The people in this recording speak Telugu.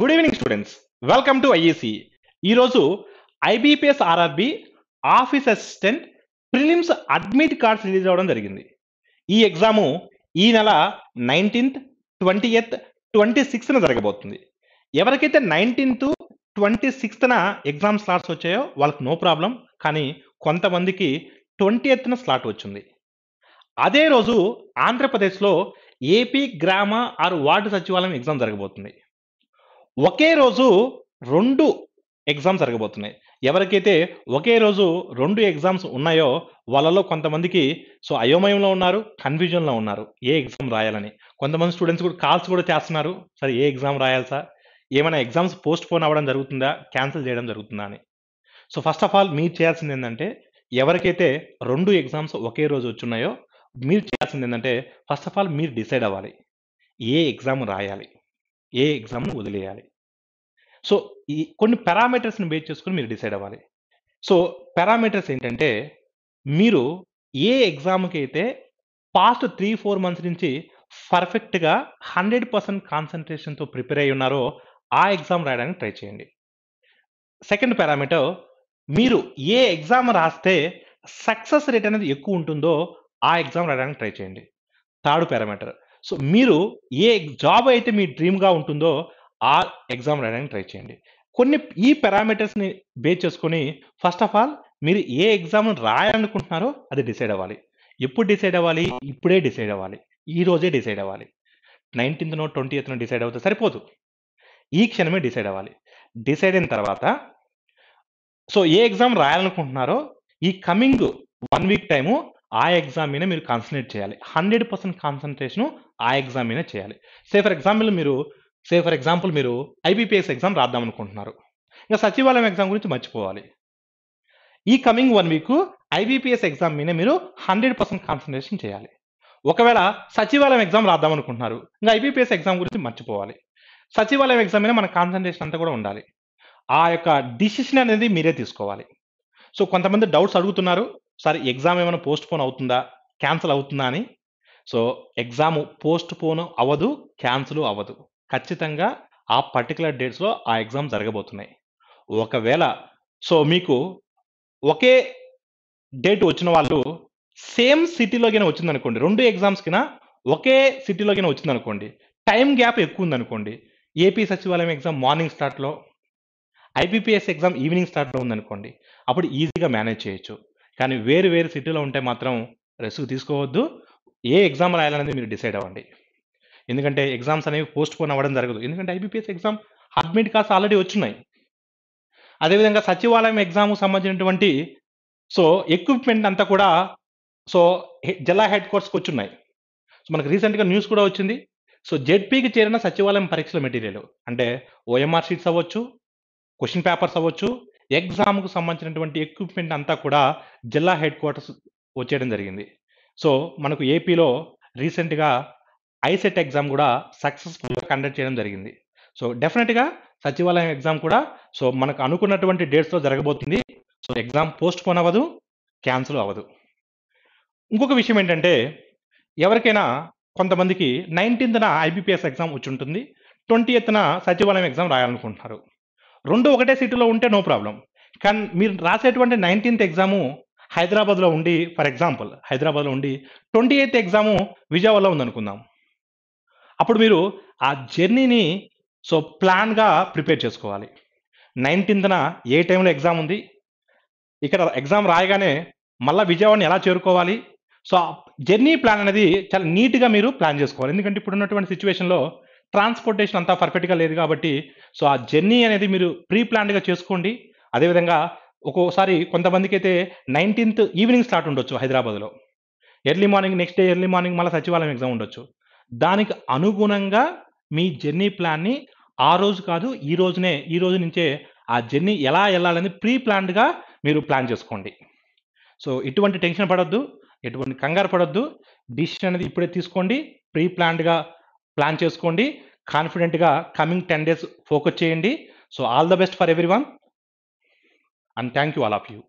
Good evening students, welcome to IAC. ఈరోజు IBPS RRB office assistant prelims admit cards release అవడం జరిగింది. ఈ ఎగ్జాము ఈ నెల 19th, 20th, 26th జరగబోతుంది. ఎవరికైతే 19th, 26th ఎగ్జామ్ స్లాట్స్ వచ్చాయో వాళ్ళకి నో ప్రాబ్లం, కానీ కొంతమందికి 20th స్లాట్ వచ్చింది. అదే రోజు ఆంధ్రప్రదేశ్లో AP గ్రామ ఆర్ వార్డు సచివాలయం ఎగ్జామ్ జరగబోతుంది. ఒకే రోజు రెండు ఎగ్జామ్స్ జరగబోతున్నాయి. ఎవరికైతే ఒకే రోజు రెండు ఎగ్జామ్స్ ఉన్నాయో వాళ్ళలో కొంతమందికి అయోమయంలో ఉన్నారు, కన్ఫ్యూజన్లో ఉన్నారు ఏ ఎగ్జామ్ రాయాలని. కొంతమంది స్టూడెంట్స్ కూడా కాల్స్ కూడా చేస్తున్నారు, సరే ఏ ఎగ్జామ్ రాయాల్సా, ఏమైనా ఎగ్జామ్స్ పోస్ట్ పోన్ అవ్వడం జరుగుతుందా, క్యాన్సిల్ చేయడం జరుగుతుందా అని. ఫస్ట్ ఆఫ్ ఆల్ మీరు చేయాల్సింది ఏంటంటే, ఎవరికైతే రెండు ఎగ్జామ్స్ ఒకే రోజు వచ్చున్నాయో మీరు చేయాల్సింది ఏంటంటే, ఫస్ట్ ఆఫ్ ఆల్ మీరు డిసైడ్ అవ్వాలి ఏ ఎగ్జామ్ రాయాలి, ఏ ఎగ్జామ్ను వదిలేయాలి. ఈ కొన్ని పారామీటర్స్ని బేస్ చేసుకుని మీరు డిసైడ్ అవ్వాలి. పారామీటర్స్ ఏంటంటే, మీరు ఏ ఎగ్జామ్కి అయితే పాస్ట్ 3-4 మంత్స్ నుంచి పర్ఫెక్ట్గా 100% కాన్సన్ట్రేషన్తో ప్రిపేర్ అయ్యి ఉన్నారో ఆ ఎగ్జామ్ రాయడానికి ట్రై చేయండి. సెకండ్ పారామీటర్, మీరు ఏ ఎగ్జామ్ రాస్తే సక్సెస్ రేట్ అనేది ఎక్కువ ఉంటుందో ఆ ఎగ్జామ్ రాయడానికి ట్రై చేయండి. థర్డ్ పారామీటర్, మీరు ఏ జాబ్ అయితే మీ డ్రీమ్గా ఉంటుందో ఆ ఎగ్జామ్ రాయడానికి ట్రై చేయండి. కొన్ని ఈ పారామీటర్స్ని బేస్ చేసుకొని ఫస్ట్ ఆఫ్ ఆల్ మీరు ఏ ఎగ్జామ్ రాయాలనుకుంటున్నారో అది డిసైడ్ అవ్వాలి. ఎప్పుడు డిసైడ్ అవ్వాలి? ఇప్పుడే డిసైడ్ అవ్వాలి, ఈ రోజే డిసైడ్ అవ్వాలి. 19th, 20th డిసైడ్ అవుతుంది సరిపోదు, ఈ క్షణమే డిసైడ్ అవ్వాలి. డిసైడ్ అయిన తర్వాత ఏ ఎగ్జామ్ రాయాలనుకుంటున్నారో ఈ కమింగ్ 1 week టైము ఆ ఎగ్జామ్ మీద మీరు కాన్సన్ట్రేట్ చేయాలి. 100% కాన్సన్ట్రేషను ఆ ఎగ్జామ్ మీద చేయాలి. ఫర్ ఎగ్జాంపుల్ మీరు IBPS ఎగ్జామ్ రాద్దాం అనుకుంటున్నారు, ఇంకా సచివాలయం ఎగ్జామ్ గురించి మర్చిపోవాలి. ఈ కమింగ్ 1 week IBPS ఎగ్జామ్ మీద మీరు 100% కాన్సన్ట్రేషన్ చేయాలి. ఒకవేళ సచివాలయం ఎగ్జామ్ రాద్దాం అనుకుంటున్నారు, ఇంకా IBPS ఎగ్జామ్ గురించి మర్చిపోవాలి. సచివాలయం ఎగ్జామ్ మీద మన కాన్సన్ట్రేషన్ అంతా కూడా ఉండాలి. ఆ యొక్క డిసిషన్ అనేది మీరే తీసుకోవాలి. కొంతమంది డౌట్స్ అడుగుతున్నారు, సార్ ఎగ్జామ్ ఏమైనా పోస్ట్ పోన్ అవుతుందా, క్యాన్సిల్ అవుతుందా అని. ఎగ్జామ్ పోస్ట్ పోన్ అవ్వదు, క్యాన్సిల్ అవ్వదు. ఖచ్చితంగా ఆ పర్టికులర్ డేట్స్లో ఆ ఎగ్జామ్ జరగబోతున్నాయి. ఒకవేళ మీకు ఒకే డేట్ వచ్చిన వాళ్ళు సేమ్ సిటీలోకైనా వచ్చిందనుకోండి, రెండు ఎగ్జామ్స్కినా ఒకే సిటీలోకైనా వచ్చిందనుకోండి, టైం గ్యాప్ ఎక్కువ ఉందనుకోండి, AP సచివాలయం ఎగ్జామ్ మార్నింగ్ స్టార్ట్లో, IBPS ఎగ్జామ్ ఈవినింగ్ స్టార్ట్లో ఉందనుకోండి, అప్పుడు ఈజీగా మేనేజ్ చేయొచ్చు. కానీ వేరు సిటీలో ఉంటే మాత్రం రిస్క్ తీసుకోవద్దు. ఏ ఎగ్జామ్ రాయాలనేది మీరు డిసైడ్ అవ్వండి, ఎందుకంటే ఎగ్జామ్స్ అనేవి పోస్ట్ పోన్ అవ్వడం జరగదు. ఎందుకంటే IBPS exam admit cards already వచ్చినాయి. అదేవిధంగా సచివాలయం ఎగ్జామ్కు సంబంధించినటువంటి ఎక్విప్మెంట్ అంతా కూడా జిల్లా హెడ్ కోర్ట్స్కి వచ్చున్నాయి. మనకు రీసెంట్గా న్యూస్ కూడా వచ్చింది. జెడ్పీకి చేరిన సచివాలయం పరీక్షల మెటీరియల్ అంటే OMR షీట్స్ అవ్వచ్చు, క్వశ్చన్ పేపర్స్ అవ్వచ్చు, ఎగ్జామ్కు సంబంధించినటువంటి ఎక్విప్మెంట్ అంతా కూడా జిల్లా హెడ్ క్వార్టర్స్ వచ్చేయడం జరిగింది. మనకు ఏపీలో రీసెంట్గా ISET ఎగ్జామ్ కూడా సక్సెస్ఫుల్గా కండక్ట్ చేయడం జరిగింది. డెఫినెట్గా సచివాలయం ఎగ్జామ్ కూడా మనకు అనుకున్నటువంటి డేట్స్లో జరగబోతుంది. ఎగ్జామ్ పోస్ట్ పోన్ అవ్వదు, క్యాన్సిల్ అవ్వదు. ఇంకొక విషయం ఏంటంటే, ఎవరికైనా కొంతమందికి 19th IBPS ఎగ్జామ్ వచ్చి ఉంటుంది, 20th సచివాలయం ఎగ్జామ్ రాయాలనుకుంటున్నారు. రెండు ఒకటే సిటీలో ఉంటే నో ప్రాబ్లం. కానీ మీరు రాసేటువంటి 19th ఎగ్జాము హైదరాబాద్లో ఉండి, హైదరాబాద్లో ఉండి 28th ఎగ్జాము విజయవాడలో ఉందనుకుందాం. అప్పుడు మీరు ఆ జర్నీని ప్లాన్గా ప్రిపేర్ చేసుకోవాలి. 19th ఏ టైంలో ఎగ్జామ్ ఉంది, ఇక్కడ ఎగ్జామ్ రాయగానే మళ్ళీ విజయవాడని ఎలా చేరుకోవాలి, ఆ జర్నీ ప్లాన్ అనేది చాలా నీట్గా మీరు ప్లాన్ చేసుకోవాలి. ఎందుకంటే ఇప్పుడు ఉన్నటువంటి సిచ్యువేషన్లో ట్రాన్స్పోర్టేషన్ అంతా పర్ఫెక్ట్గా లేదు కాబట్టి ఆ జర్నీ అనేది మీరు ప్రీ ప్లాన్డ్గా చేసుకోండి. అదేవిధంగా ఒక్కోసారి కొంతమందికి అయితే 19th ఈవినింగ్ స్టార్ట్ ఉండొచ్చు హైదరాబాద్లో, నెక్స్ట్ డే ఎర్లీ మార్నింగ్ మళ్ళీ సచివాలయం ఎగ్జామ్ ఉండొచ్చు. దానికి అనుగుణంగా మీ జర్నీ ప్లాన్ని ఆ రోజు కాదు ఈ రోజు నుంచే ఆ జర్నీ ఎలా వెళ్ళాలని ప్రీ ప్లాన్డ్గా మీరు ప్లాన్ చేసుకోండి. ఎటువంటి టెన్షన్ పడొద్దు, ఎటువంటి కంగారు పడొద్దు. డిసిషన్ అనేది ఇప్పుడే తీసుకోండి, ప్రీ ప్లాన్డ్గా ప్లాన్ చేసుకోండి, కాన్ఫిడెంట్గా కమింగ్ 10 days ఫోకస్ చేయండి. All the best for everyone and thank you all of you.